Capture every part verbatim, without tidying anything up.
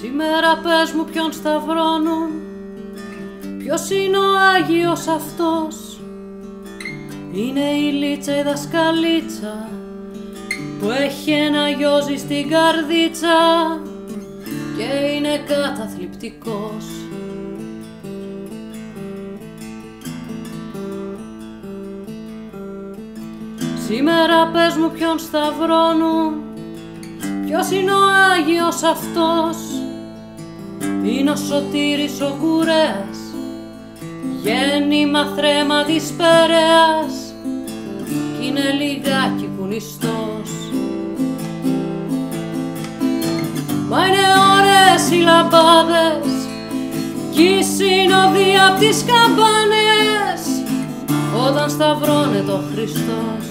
Σήμερα πες μου ποιον σταυρώνουν, ποιος είναι ο Άγιος αυτός? Είναι η Λίτσα η δασκαλίτσα που έχει ένα γιο στην Καρδίτσα και είναι καταθλιπτικός. Σήμερα πες μου ποιον σταυρώνουν, ποιος είναι ο Άγιος αυτός? Είναι ο Σωτήρης ο κουρέας, γέννημα θρέμα της Περαίας, κι είναι λιγάκι κουνιστός. Μα είναι ωραίες οι λαμπάδες κι η συνοδοί απ' τις καμπάνες όταν σταυρώνεται ο Χριστός.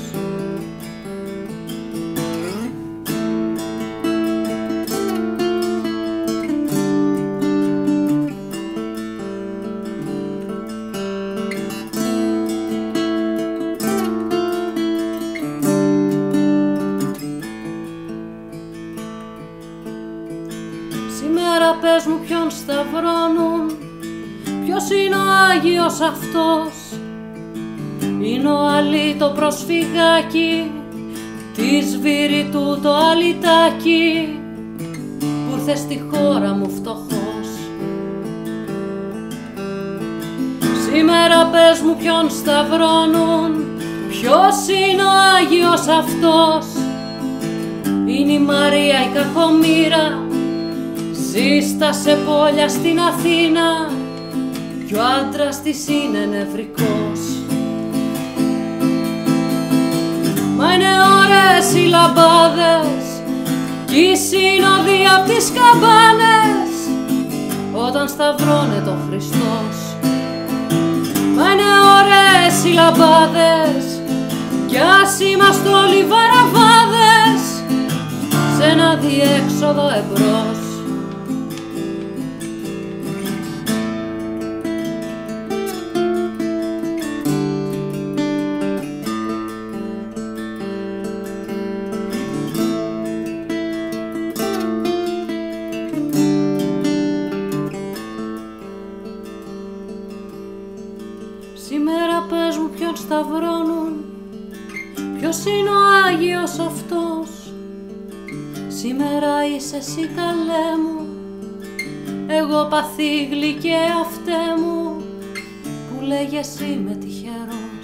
Σήμερα πες μου ποιον σταυρώνουν, ποιος είναι ο Άγιος αυτός? Είναι ο Αλί το προσφυγάκι, της Βηρυτού το αλυτάκι, που ήρθε στη χώρα μου φτωχός. Σήμερα πες μου ποιον σταυρώνουν, ποιος είναι ο Άγιος αυτός? Είναι η Μαρία η κακομοίρα, ζει στα Σεπόλια στην Αθήνα κι ο άντρας της είναι νευρικός. Μα είναι ωραίες οι λαμπάδες κι οι συνοδοί απ' τις καμπάνες όταν σταυρώνεται ο Χριστός. Μα είναι ωραίες οι λαμπάδες κι ας είμαστε όλοι βαραββάδες σε ένα διέξοδο εμπρός. Σήμερα πες μου ποιον σταυρώνουν, ποιος είναι ο Άγιος αυτός? Σήμερα είσαι εσύ καλέ μου, εγώ παθή γλυκέ αυτέ μου που λέγεσαι με τυχερό.